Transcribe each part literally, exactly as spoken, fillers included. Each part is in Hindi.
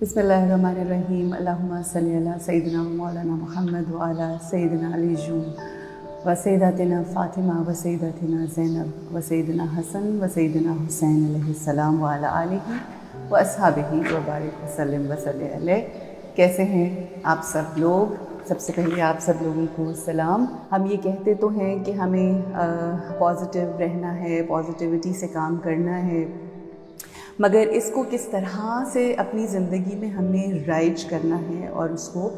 बिस्मिल्लाहिर्रहमानिर्रहीम अल्लाहुम्मा सल्ली अला सय्यिदिना व मौलाना मोहम्मद व अला सय्यिदिना अली जून व सय्यिदातिना फ़ातिमा व सय्यिदातिना ज़ैनब व सय्यिदिना हसन व सय्यिदिना हुसैन अलैहिस्सलाम व अला आलिहि व अस्हाबिहि व बारिक वसल्लिम व सल्ली अलैहि। कैसे हैं आप सब लोग? सबसे पहले आप सब लोगों को सलाम। हम ये कहते तो हैं कि हमें पॉजिटिव रहना है, पॉजिटिविटी से काम करना है, मगर इसको किस तरह से अपनी ज़िंदगी में हमें राइज करना है और उसको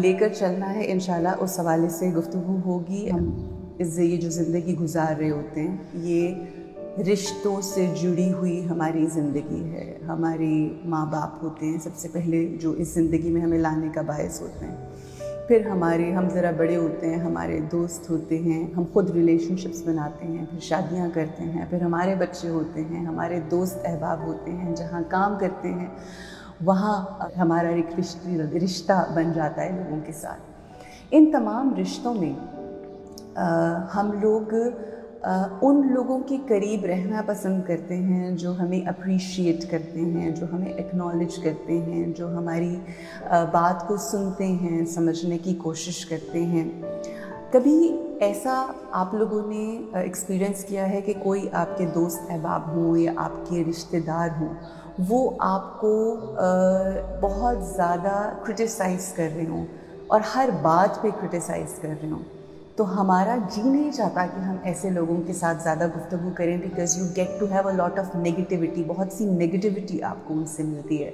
लेकर चलना है, इंशाल्लाह उस हवाले से गुफ्तगू होगी। हम इस ये जो ज़िंदगी गुजार रहे होते हैं, ये रिश्तों से जुड़ी हुई हमारी ज़िंदगी है। हमारे माँ बाप होते हैं सबसे पहले जो इस ज़िंदगी में हमें लाने का बायस होते हैं, फिर हमारे हम ज़रा बड़े होते हैं, हमारे दोस्त होते हैं, हम खुद रिलेशनशिप्स बनाते हैं, फिर शादियां करते हैं, फिर हमारे बच्चे होते हैं, हमारे दोस्त अहबाब होते हैं, जहां काम करते हैं वहां हमारा एक रिश्ता बन जाता है लोगों के साथ। इन तमाम रिश्तों में आ, हम लोग आ, उन लोगों के करीब रहना पसंद करते हैं जो हमें अप्रीशिएट करते हैं, जो हमें एक्नॉलेज करते हैं, जो हमारी आ, बात को सुनते हैं, समझने की कोशिश करते हैं। कभी ऐसा आप लोगों ने एक्सपीरियंस किया है कि कोई आपके दोस्त अहबाब हों या आपके रिश्तेदार हों, वो आपको आ, बहुत ज़्यादा क्रिटिसाइज़ कर रहे हों और हर बात पे क्रिटिसाइज़ कर रहे हों, तो हमारा जी नहीं चाहता कि हम ऐसे लोगों के साथ ज़्यादा गुफ्तगू करें, because you get to have a lot of negativity. बहुत सी नेगेटिविटी आपको उनसे मिलती है,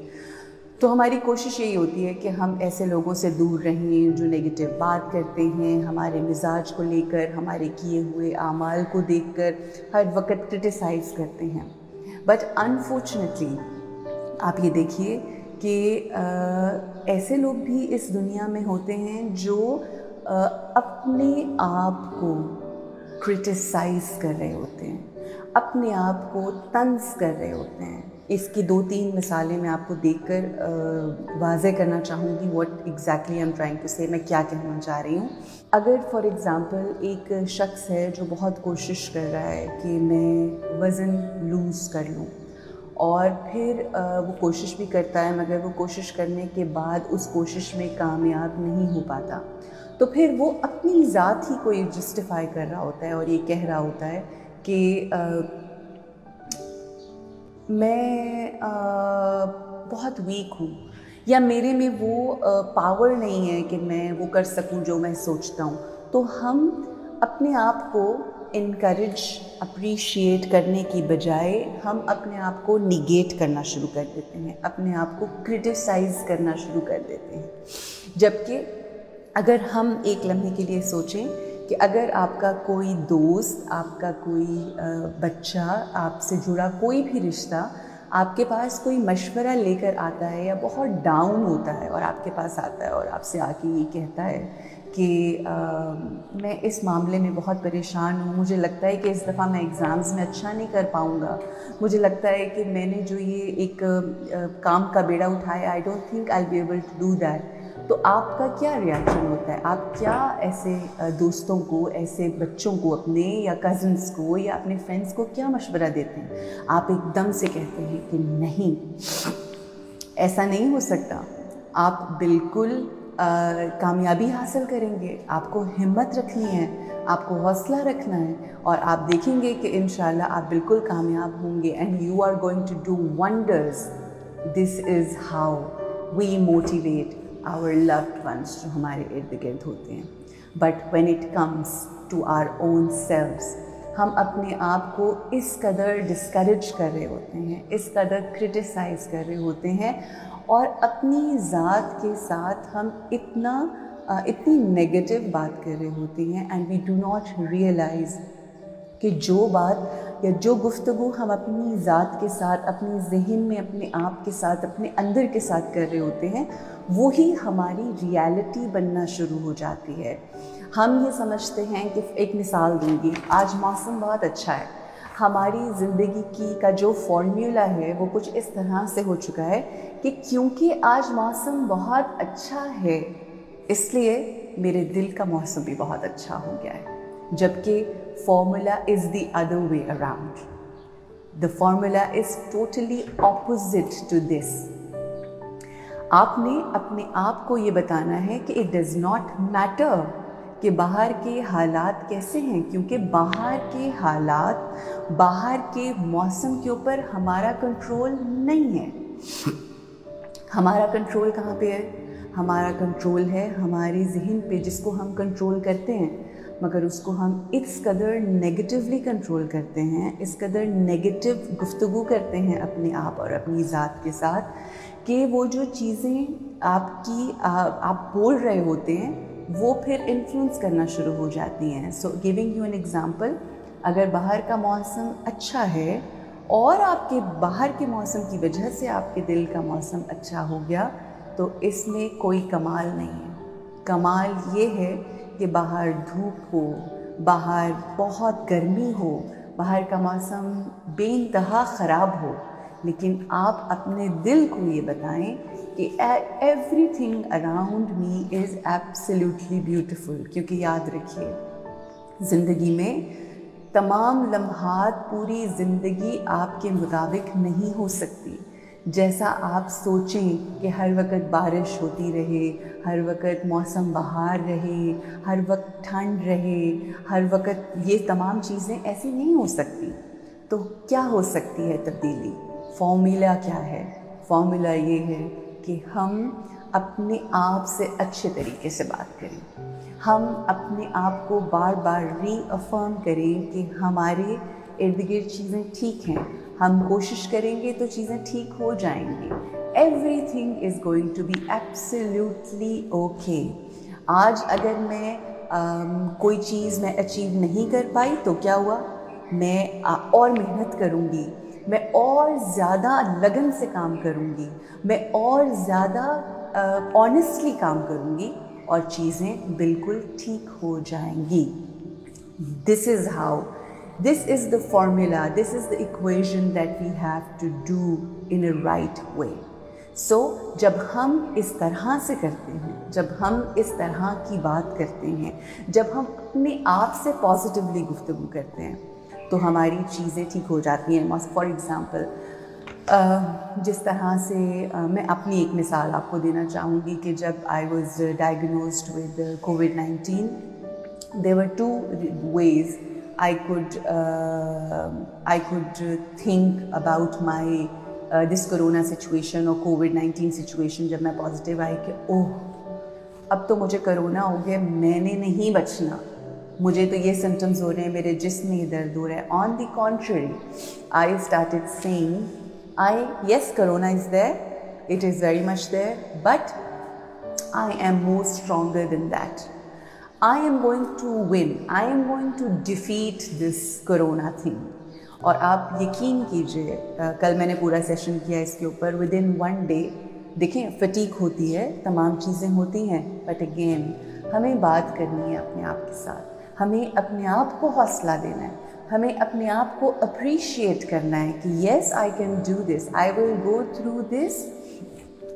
तो हमारी कोशिश यही होती है कि हम ऐसे लोगों से दूर रहें जो नेगेटिव बात करते हैं, हमारे मिजाज को लेकर, हमारे किए हुए आमाल को देखकर हर वक्त क्रिटिसाइज़ करते हैं। बट अनफॉर्चुनेटली आप ये देखिए कि आ, ऐसे लोग भी इस दुनिया में होते हैं जो Uh, अपने आप को क्रिटिसाइज़ कर रहे होते हैं, अपने आप को तंज़ कर रहे होते हैं। इसकी दो तीन मिसालें मैं आपको देखकर uh, वाज़े करना चाहूँगी what exactly I am trying to say, मैं क्या कहना चाह रही हूँ। अगर फॉर एग्ज़ाम्पल एक शख्स है जो बहुत कोशिश कर रहा है कि मैं वज़न लूज़ कर लूँ, और फिर वो कोशिश भी करता है मगर वो कोशिश करने के बाद उस कोशिश में कामयाब नहीं हो पाता, तो फिर वो अपनी ज़ात ही को ये जस्टिफाई कर रहा होता है और ये कह रहा होता है कि आ, मैं आ, बहुत वीक हूँ, या मेरे में वो आ, पावर नहीं है कि मैं वो कर सकूँ जो मैं सोचता हूँ। तो हम अपने आप को इनकरेज अप्रीशिएट करने की बजाय हम अपने आप को निगेट करना शुरू कर देते हैं, अपने आप को क्रिटिसाइज़ करना शुरू कर देते हैं। जबकि अगर हम एक लम्हे के लिए सोचें कि अगर आपका कोई दोस्त, आपका कोई बच्चा, आपसे जुड़ा कोई भी रिश्ता आपके पास कोई मशवरा लेकर आता है या बहुत डाउन होता है और आपके पास आता है और आपसे आके ये कहता है कि आ, मैं इस मामले में बहुत परेशान हूँ, मुझे लगता है कि इस दफ़ा मैं एग्ज़ाम्स में अच्छा नहीं कर पाऊँगा, मुझे लगता है कि मैंने जो ये एक आ, काम का बेड़ा उठाया, I don't think I will be able to do that. तो आपका क्या रिएक्शन होता है? आप क्या ऐसे दोस्तों को, ऐसे बच्चों को अपने, या कज़न्स को, या अपने फ्रेंड्स को क्या मशवरा देते हैं? आप एकदम से कहते हैं कि नहीं, ऐसा नहीं हो सकता, आप बिल्कुल आ, कामयाबी हासिल करेंगे, आपको हिम्मत रखनी है, आपको हौसला रखना है, और आप देखेंगे कि इंशाल्लाह आप बिल्कुल कामयाब होंगे। And you are going to do wonders. This is how we motivate our loved ones जो हमारे इर्द गिर्द होते हैं। But when it comes to our own selves, हम अपने आप को इस कदर डिस्करेज कर रहे होते हैं, इस कदर क्रिटिसाइज़ कर रहे होते हैं, और अपनी ज़ात के साथ हम इतना इतनी नेगेटिव बात कर रहे होते हैं। And we do not realise कि जो बात या जो गुफ्तगू हम अपनी ज़ात के साथ, अपने जहन में, अपने आप के साथ, अपने अंदर के साथ कर रहे होते हैं, वही हमारी रियलिटी बनना शुरू हो जाती है। हम ये समझते हैं कि एक मिसाल दूंगी, आज मौसम बहुत अच्छा है, हमारी ज़िंदगी की का जो फॉर्मूला है वो कुछ इस तरह से हो चुका है कि क्योंकि आज मौसम बहुत अच्छा है इसलिए मेरे दिल का मौसम भी बहुत अच्छा हो गया है। जबकि formula is the other way around, the formula is totally opposite to this. आपने अपने आप को ये बताना है कि इट डज़ नॉट मैटर कि बाहर के हालात कैसे हैं, क्योंकि बाहर के हालात, बाहर के मौसम के ऊपर हमारा कंट्रोल नहीं है। हमारा कंट्रोल कहाँ पे है? हमारा कंट्रोल है हमारे जहन पे, जिसको हम कंट्रोल करते हैं, मगर उसको हम इस कदर नेगेटिवली कंट्रोल करते हैं, इस कदर नेगेटिव गुफ्तगू करते हैं अपने आप और अपनी ज़ात के साथ कि वो जो चीज़ें आपकी आ, आप बोल रहे होते हैं वो फिर इन्फ्लुएंस करना शुरू हो जाती हैं। So giving you an example, अगर बाहर का मौसम अच्छा है और आपके बाहर के मौसम की वजह से आपके दिल का मौसम अच्छा हो गया, तो इसमें कोई कमाल नहीं है। कमाल ये है कि बाहर धूप हो, बाहर बहुत गर्मी हो, बाहर का मौसम बेइंतहा ख़राब हो, लेकिन आप अपने दिल को ये बताएं कि everything around me is absolutely beautiful. क्योंकि याद रखिए, ज़िंदगी में तमाम लम्हात, पूरी ज़िंदगी आपके मुताबिक नहीं हो सकती। जैसा आप सोचें कि हर वक्त बारिश होती रहे, हर वक्त मौसम बहार रहे, हर वक्त ठंड रहे, हर वक्त ये तमाम चीज़ें, ऐसी नहीं हो सकती। तो क्या हो सकती है तब्दीली? फॉर्मूला क्या है? फॉर्मूला ये है कि हम अपने आप से अच्छे तरीके से बात करें, हम अपने आप को बार बार रीअफर्म करें कि हमारे इर्द गिर्द चीज़ें ठीक हैं, हम कोशिश करेंगे तो चीज़ें ठीक हो जाएंगी। Everything is going to be absolutely okay. आज अगर मैं आ, कोई चीज़ मैं अचीव नहीं कर पाई तो क्या हुआ, मैं आ, और मेहनत करूँगी, मैं और ज़्यादा लगन से काम करूँगी, मैं और ज़्यादा ऑनेस्टली काम करूँगी और चीज़ें बिल्कुल ठीक हो जाएंगी। This is how, this is the formula, this is the equation that we have to do in a right way. So जब हम इस तरह से करते हैं, जब हम इस तरह की बात करते हैं, जब हम अपने आप से पॉजिटिवली गुफ्तगू करते हैं, तो हमारी चीज़ें ठीक हो जाती हैं। फॉर एग्ज़ाम्पल, Uh, जिस तरह से uh, मैं अपनी एक मिसाल आपको देना चाहूँगी कि जब I was diagnosed with COVID nineteen, there were two ways I could I could think about my this corona situation और कोविड नाइन्टीन सिचुएशन। जब मैं पॉजिटिव आई कि ओह, अब तो मुझे कोरोना हो गया, मैंने नहीं बचना, मुझे तो ये सिम्टम्स हो रहे हैं, मेरे जिस्म में दर्द हो रहा है। On the contrary, I started saying I, yes, Corona is there, it is very much there, but I am more stronger than that. I am going to win, I am going to defeat this Corona thing. और आप यकीन कीजिए, कल मैंने पूरा सेशन किया इसके ऊपर। विद इन वन डे, देखें, फटीक होती है, तमाम चीज़ें होती हैं, बट अगेन हमें बात करनी है अपने आप के साथ, हमें अपने आप को हौसला देना है, हमें अपने आप को अप्रिशिएट करना है कि yes, I can do this, I will go through this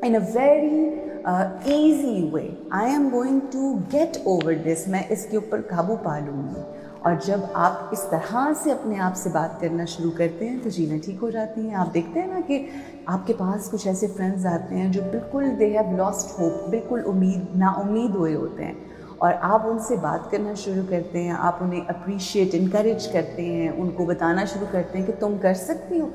in a very easy way, I am going to get over this, मैं इसके ऊपर काबू पा लूँगी। और जब आप इस तरह से अपने आप से बात करना शुरू करते हैं तो चीज़ें ठीक हो जाती हैं। आप देखते हैं ना कि आपके पास कुछ ऐसे फ्रेंड्स आते हैं जो बिल्कुल दे हैव लॉस्ट होप, बिल्कुल उम्मीद नाउम्मीद हुए होते हैं, और आप उनसे बात करना शुरू करते हैं, आप उन्हें अप्रिशिएट, इनकरेज करते हैं, उनको बताना शुरू करते हैं कि तुम कर सकती हो।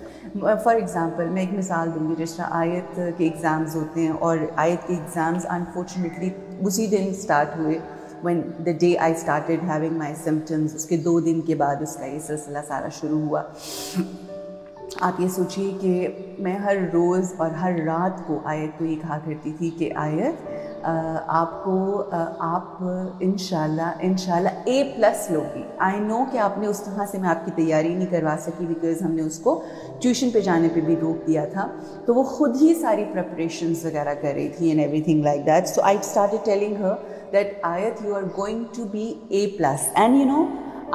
फॉर एग्ज़ाम्पल, मैं एक मिसाल दूंगी, जिस तरह आयत के एग्ज़ाम्स होते हैं, और आयत के एग्ज़ाम्स अनफॉर्चुनेटली उसी दिन स्टार्ट हुए when the day I started having my symptoms. उसके दो दिन के बाद उसका ये सिलसिला सारा शुरू हुआ। आप ये सोचिए कि मैं हर रोज़ और हर रात को आयत को ये कहा करती थी कि आयत, Uh, आपको uh, आप इंशाल्लाह इंशाल्लाह ए प्लस लोगी। आई नो कि आपने उस तरह से मैं आपकी तैयारी नहीं करवा सकी, बिकॉज़ हमने उसको ट्यूशन पे जाने पे भी रोक दिया था, तो वो ख़ुद ही सारी प्रेपरेशंस वगैरह कर रही थी and everything like that. So I started telling her that Ayat, you are going to be A plus. And you know,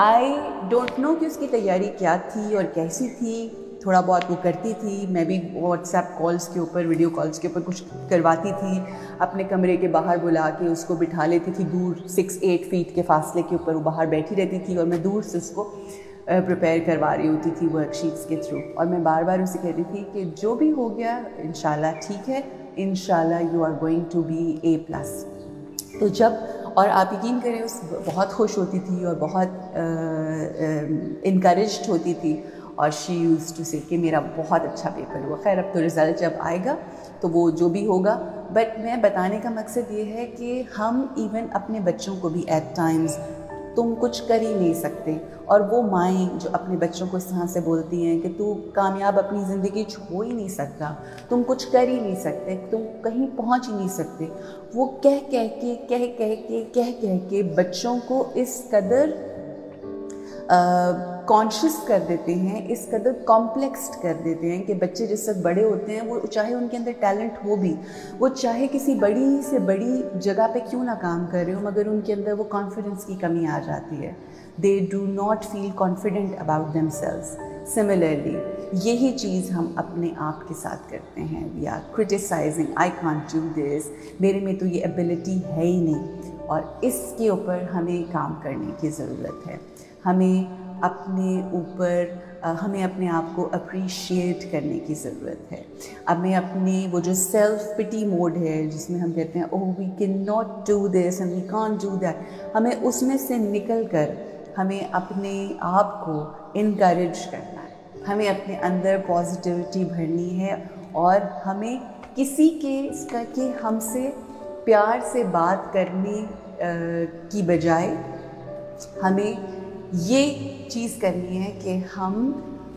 I don't know कि उसकी तैयारी क्या थी और कैसी थी, थोड़ा बहुत वो करती थी, मैं भी व्हाट्सएप कॉल्स के ऊपर, वीडियो कॉल्स के ऊपर कुछ करवाती थी, अपने कमरे के बाहर बुला के उसको बिठा लेती थी, दूर सिक्स एट फीट के फासले के ऊपर वो बाहर बैठी रहती थी और मैं दूर से उसको प्रिपेयर करवा रही होती थी वर्कशीट्स के थ्रू। और मैं बार बार उसे कहती थी कि जो भी हो गया इंशाल्लाह ठीक है, इंशाल्लाह you are going to be A plus. तो जब, और आप यकीन करें उस बहुत खुश होती थी और बहुत इनकरेज्ड होती थी और शी यूज़ टू से कि मेरा बहुत अच्छा पेपर हुआ। खैर अब तो रिज़ल्ट जब आएगा तो वो जो भी होगा, बट मैं बताने का मकसद ये है कि हम इवन अपने बच्चों को भी एट टाइम्स तुम कुछ कर ही नहीं सकते, और वो माएँ जो अपने बच्चों को इस तरह से बोलती हैं कि तू कामयाब अपनी ज़िंदगी हो ही नहीं सकता, तुम कुछ कर ही नहीं सकते, तुम कहीं पहुंच ही नहीं सकते, वो कह कह के कह कह के कह कह के बच्चों को इस कदर कॉन्शियस uh, कर देते हैं, इस कदर कॉम्प्लेक्स्ड कर देते हैं कि बच्चे जिस तक बड़े होते हैं, वो चाहे उनके अंदर टैलेंट हो भी, वो चाहे किसी बड़ी से बड़ी जगह पे क्यों ना काम कर रहे हो, मगर उनके अंदर वो कॉन्फिडेंस की कमी आ जाती है। They do not feel confident about themselves. Similarly यही चीज़ हम अपने आप के साथ करते हैं, we are criticising, I can't do this, मेरे में तो ये एबिलिटी है ही नहीं, और इसके ऊपर हमें काम करने की ज़रूरत है। हमें अपने ऊपर, हमें अपने आप को अप्रीशिएट करने की ज़रूरत है, हमें अपने वो जो सेल्फ पिटी मोड है जिसमें हम कहते हैं oh we can not do this and we can't do that, हमें उसमें से निकल कर हमें अपने आप को इनकरेज करना है, हमें अपने अंदर पॉजिटिविटी भरनी है, और हमें किसी के करके हमसे प्यार से बात करने की बजाय हमें ये चीज़ करनी है कि हम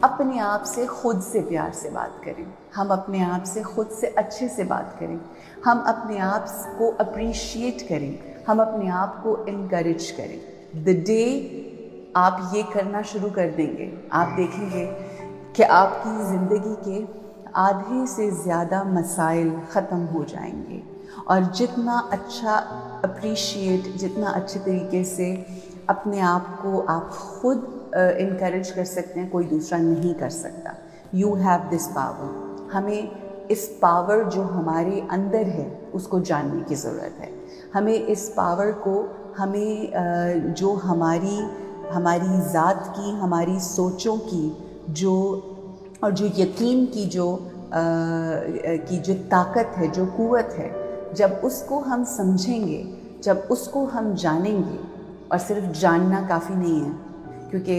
अपने आप से, ख़ुद से प्यार से बात करें, हम अपने आप से ख़ुद से अच्छे से बात करें, हम अपने आप को अप्रीशिएट करें, हम अपने आप को इनकरेज करें। द डे आप ये करना शुरू कर देंगे, आप देखेंगे कि आपकी ज़िंदगी के आधे से ज़्यादा मसाइल ख़त्म हो जाएंगे, और जितना अच्छा अप्रीशिएट, जितना अच्छे तरीके से अपने आप को आप खुद इनकरेज uh, कर सकते हैं, कोई दूसरा नहीं कर सकता। You have this power. हमें इस पावर जो हमारे अंदर है उसको जानने की ज़रूरत है, हमें इस पावर को, हमें uh, जो हमारी हमारी ज़ात की, हमारी सोचों की जो, और जो यकीन की जो uh, की जो ताकत है, जो क़ुव्वत है, जब उसको हम समझेंगे, जब उसको हम जानेंगे, और सिर्फ जानना काफ़ी नहीं है, क्योंकि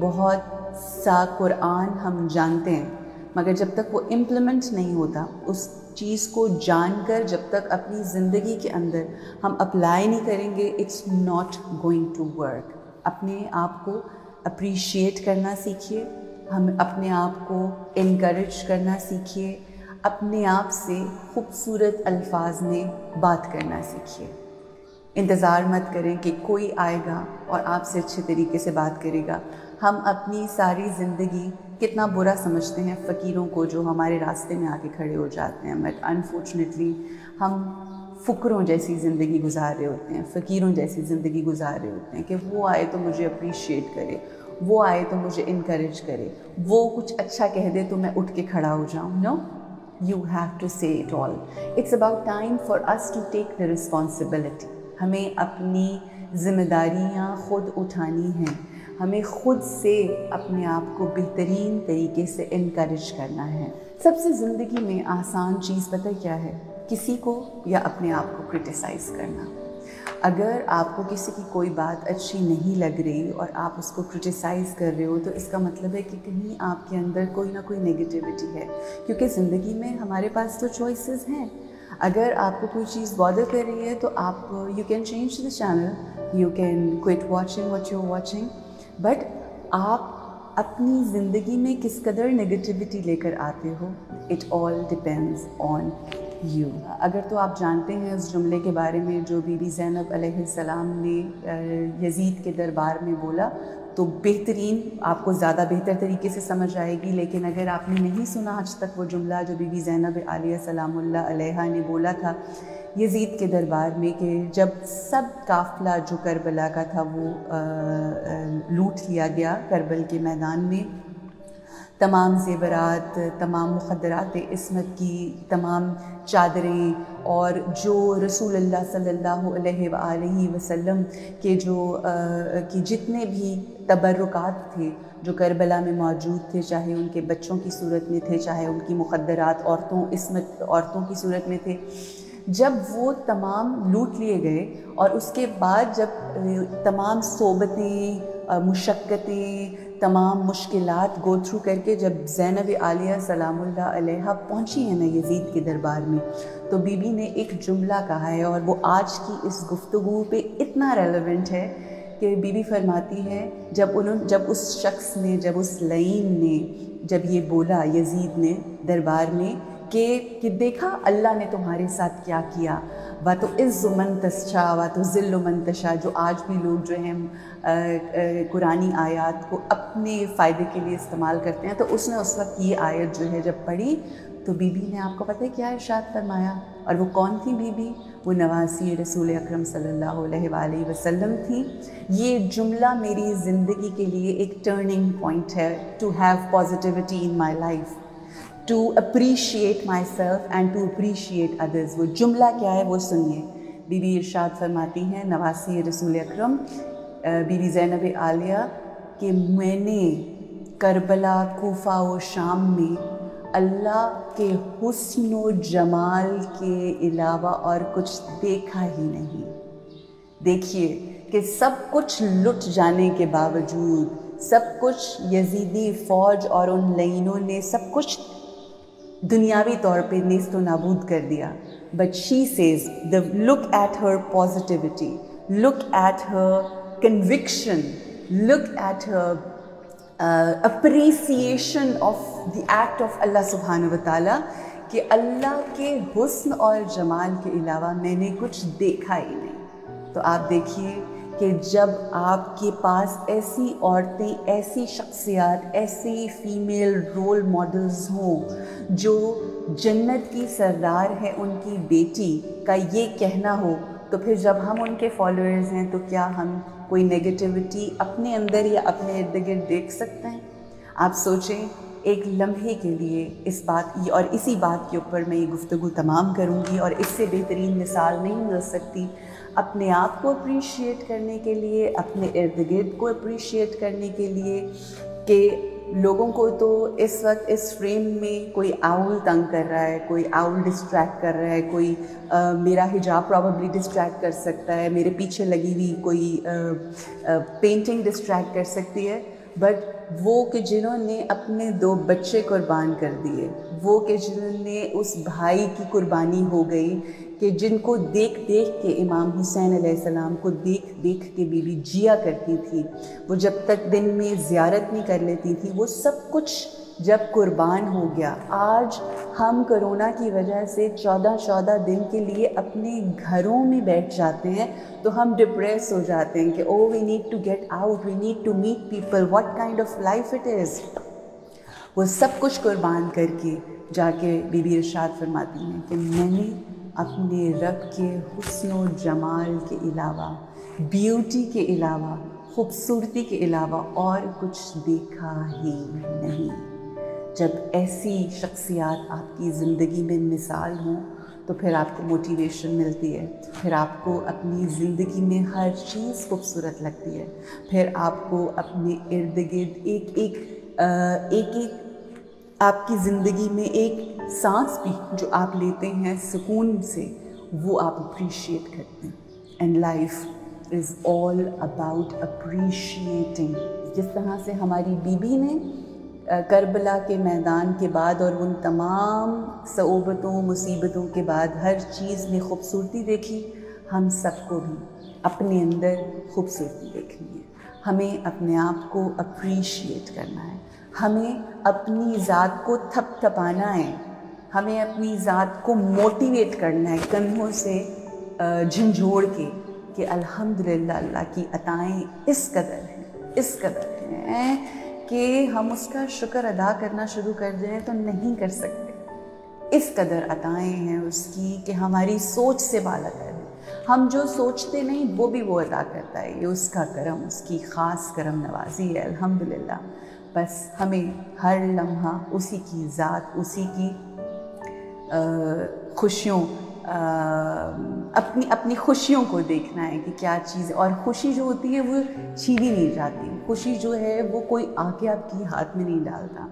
बहुत सा कुरान हम जानते हैं मगर जब तक वो इम्प्लीमेंट नहीं होता, उस चीज़ को जानकर जब तक अपनी ज़िंदगी के अंदर हम अप्लाई नहीं करेंगे, it's not going to work. अपने आप को अप्रीशिएट करना सीखिए, हम अपने आप को इनकरेज करना सीखिए, अपने आप से खूबसूरत अल्फाज में बात करना सीखिए। इंतज़ार मत करें कि कोई आएगा और आपसे अच्छे तरीके से बात करेगा। हम अपनी सारी ज़िंदगी कितना बुरा समझते हैं फ़कीरों को जो हमारे रास्ते में आके खड़े हो जाते हैं, बट अनफॉर्चुनेटली हम फ़ुकरों जैसी ज़िंदगी गुजार रहे होते हैं, फ़कीरों जैसी ज़िंदगी गुजार रहे होते हैं कि वो आए तो मुझे अप्रीशिएट करे, वो आए तो मुझे इनकरेज करे, वो कुछ अच्छा कह दे तो मैं उठ के खड़ा हो जाऊँ। No, you have to say it all. It's about time for us to take the responsibility. हमें अपनी जिम्मेदारियां ख़ुद उठानी हैं, हमें ख़ुद से अपने आप को बेहतरीन तरीके से इनकरेज करना है। सबसे ज़िंदगी में आसान चीज़ पता क्या है? किसी को या अपने आप को क्रिटिसाइज़ करना। अगर आपको किसी की कोई बात अच्छी नहीं लग रही और आप उसको क्रिटिसाइज़ कर रहे हो, तो इसका मतलब है कि कहीं आपके अंदर कोई ना कोई नेगेटिविटी है, क्योंकि ज़िंदगी में हमारे पास तो चॉइसेस हैं। अगर आपको कोई चीज़ बॉदर कर रही है तो आप, you can change the channel, you can quit watching what you are watching, but आप अपनी ज़िंदगी में किस कदर नेगेटिविटी लेकर आते हो, it all depends on you. अगर तो आप जानते हैं उस जुमले के बारे में जो बीबी ज़ैनब अलैहिस्सलाम ने यजीद के दरबार में बोला, तो बेहतरीन, आपको ज़्यादा बेहतर तरीके से समझ आएगी। लेकिन अगर आपने नहीं सुना आज तक वो जुमला जो बीबी ज़ैनब आलिया सलामुल्लाह अलैहा ने बोला था यजीद के दरबार में, कि जब सब काफ़िला जो करबला का था वो लूट लिया गया करबल के मैदान में, तमाम ज़ेवरात, तमाम मुखदरात इसमत की तमाम चादरें और जो रसूल अल्लाह सल्लल्लाहु अलैहि वालैहि वसल्लम के जो आ, की जितने भी तबर्रुकात थे जो करबला में मौजूद थे, चाहे उनके बच्चों की सूरत में थे, चाहे उनकी मुखदरात औरतों इसमत औरतों की सूरत में थे, जब वो तमाम लूट लिए गए और उसके बाद जब तमाम सोबतें, मुशक्क़तें, तमाम मुश्किलात गो थ्रू करके जब ज़ैनब आलिया सलामुल्लाह अलैहा पहुँची है ना यजीद के दरबार में, तो बीबी ने एक जुमला कहा है और वो आज की इस गुफ्तगू पे इतना रेलेवेंट है कि बीबी फरमाती है, जब उन्होंने जब उस शख्स ने जब उस लईन ने जब ये बोला यजीद ने दरबार में कि कि देखा अल्लाह ने तुम्हारे साथ क्या किया, वा तो इज़्ज़ु मन तशा वा तो ज़िल्लु मन तशा, जो आज भी लोग जो हैं कुरानी आयत को अपने फ़ायदे के लिए इस्तेमाल करते हैं, तो उसने उस वक्त ये आयत जो है जब पढ़ी तो बीबी ने आपको पता है क्या इरशाद फरमाया, और वो कौन थी बीबी? वो नवासी रसूल अकरम सल्लल्लाहु अलैहि वसल्लम थी। ये जुमला मेरी ज़िंदगी के लिए एक टर्निंग पॉइंट है, to have positivity in my life, to appreciate my self and to appreciate others. वो जुमला क्या है वो सुनिए। बीबी इरशाद फरमाती हैं नवासी रसूल अकरम बीबी ज़ैनब आलिया कि मैंने करबला, कूफ़ा और शाम में अल्लाह के हुस्न व जमाल के अलावा और कुछ देखा ही नहीं। देखिए कि सब कुछ लुट जाने के बावजूद, सब कुछ यजीदी फ़ौज और उन लईनों ने सब कुछ दुनियावी तौर पे नेस्तो नाबूद कर दिया, but she says the look at her positivity, look at her conviction, look at her appreciation of the act of अल्लाह सुब्हानहू व तआला कि अल्लाह के हुस्न और जमाल के अलावा मैंने कुछ देखा ही नहीं। तो आप देखिए कि जब आपके पास ऐसी औरतें, ऐसी शख्सियात, ऐसी फ़ीमेल रोल मॉडल्स हों जो जन्नत की सरदार है उनकी बेटी का ये कहना हो, तो फिर जब हम उनके फॉलोअर्स हैं तो क्या हम कोई नेगेटिविटी अपने अंदर या अपने इर्द गिर्द देख सकते हैं? आप सोचें एक लम्हे के लिए इस बात की, और इसी बात के ऊपर मैं ये गुफ्तगू तमाम करूँगी और इससे बेहतरीन मिसाल नहीं मिल सकती। अपने आप को अप्रीशिएट करने के लिए, अपने इर्द गिर्द को अप्रीशिएट करने के लिए कि लोगों को तो इस वक्त इस फ्रेम में कोई आउल तंग कर रहा है, कोई आउल डिस्ट्रैक्ट कर रहा है, कोई आ, मेरा हिजाब प्रॉबली डिस्ट्रैक्ट कर सकता है, मेरे पीछे लगी हुई कोई आ, आ, पेंटिंग डिस्ट्रैक्ट कर सकती है, बट वो कि जिन्होंने अपने दो बच्चे कुर्बान कर दिए, वो कि जिन्होंने उस भाई की कुर्बानी हो गई कि जिनको देख देख के इमाम हुसैन अलैहिस्सलाम को देख देख के बीबी जिया करती थी, वो जब तक दिन में ज़ियारत नहीं कर लेती थी, वो सब कुछ जब कुर्बान हो गया। आज हम कोरोना की वजह से चौदह चौदह दिन के लिए अपने घरों में बैठ जाते हैं, तो हम डिप्रेस हो जाते हैं कि oh we need to get out, we need to meet people, what kind of life it is. वो सब कुछ कुर्बान करके जाके बीबी इरशाद फरमाती हैं कि मैंने अपने रब के हुस्न व जमाल के अलावा, ब्यूटी के अलावा, ख़ूबसूरती के अलावा और कुछ देखा ही नहीं। जब ऐसी शख्सियात आपकी ज़िंदगी में मिसाल हों तो फिर आपको मोटिवेशन मिलती है, फिर आपको अपनी ज़िंदगी में हर चीज़ खूबसूरत लगती है, फिर आपको अपने इर्द गिर्द एक एक आ, एक एक आपकी ज़िंदगी में एक सांस भी जो आप लेते हैं सुकून से, वो आप अप्रीशिएट करते हैं। And life is all about appreciating. जिस तरह से हमारी बीबी ने करबला के मैदान के बाद और उन तमाम सऊबतों, मुसीबतों के बाद हर चीज़ में ख़ूबसूरती देखी, हम सबको भी अपने अंदर ख़ूबसूरती देखनी है। हमें अपने आप को अप्रीशिएट करना है, हमें अपनी ज़ात को थपथपाना है, हमें अपनी ज़ात को मोटिवेट करना है कंधों से झंझोड़ के कि अल्हम्दुलिल्लाह अल्लाह की अताएँ इस कदर हैं, इस कदर हैं कि हम उसका शुक्र अदा करना शुरू कर दें तो नहीं कर सकते। इस कदर अताएँ हैं उसकी कि हमारी सोच से बाला कर दें, हम जो सोचते नहीं वो भी वो अदा करता है। ये उसका करम, उसकी ख़ास करम नवाजी है अल्हम्दुलिल्लाह। बस हमें हर लम्हा उसी की ज़ात, उसी की खुशियों, अपनी अपनी खुशियों को देखना है कि क्या चीज़ है। और खुशी जो होती है वो छीनी नहीं जाती, खुशी जो है वो कोई आके आपके हाथ में नहीं डालता,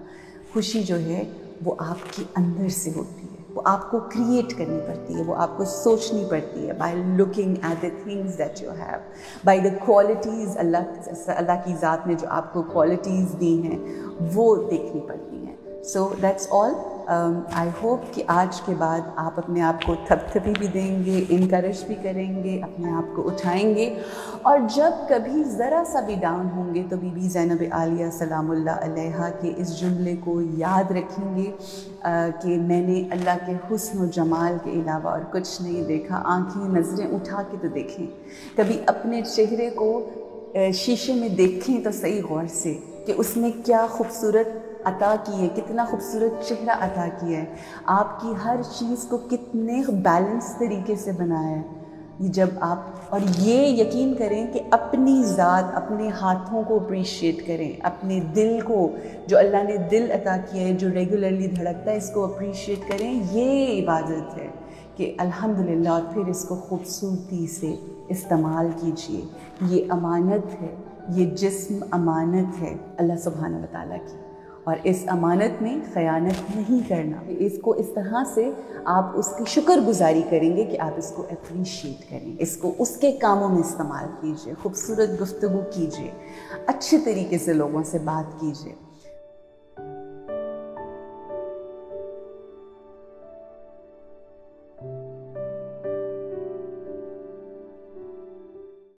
खुशी जो है वो आपके अंदर से होती है, वो आपको क्रिएट करनी पड़ती है, वो आपको सोचनी पड़ती है। By looking at the things that you have, by the qualities, अल्लाह अल्लाह की ज़ात ने जो आपको क्वालिटीज़ दी हैं वो देखनी पड़ती हैं। So that's all. I hope कि आज के बाद आप अपने आप को थपथपी भी देंगे, इनकरेज भी करेंगे, अपने आप को उठाएंगे, और जब कभी ज़रा सा भी डाउन होंगे तो बीबी ज़ैनब आलिया सलामुल्लाह अलैहा के इस जुमले को याद रखेंगे uh, कि मैंने अल्लाह के हुस्न व जमाल के अलावा और कुछ नहीं देखा। आँखें नज़रें उठा के तो देखें, कभी अपने चेहरे को शीशे में देखें तो सही गौर से कि उसमें क्या खूबसूरत अता की है, कितना खूबसूरत चेहरा अता किया है, आपकी हर चीज़ को कितने बैलेंस तरीके से बनाया है। जब आप, और ये यकीन करें कि अपनी ज़ात, अपने हाथों को अप्रीशिएट करें, अपने दिल को जो अल्लाह ने दिल अता किया है जो रेगुलरली धड़कता है इसको अप्रीशिएट करें। ये इबादत है कि अल्हम्दुलिल्लाह, फिर इसको खूबसूरती से इस्तेमाल कीजिए। ये अमानत है, ये जिस्म अमानत है अल्लाह सुब्हानहू व तआला की, और इस अमानत में ख़यानत नहीं करना। इसको इस तरह से आप उसकी शुक्रगुजारी करेंगे कि आप इसको अप्रीशिएट करें, इसको उसके कामों में इस्तेमाल कीजिए, खूबसूरत गुफ्तगू कीजिए, अच्छे तरीके से लोगों से बात कीजिए।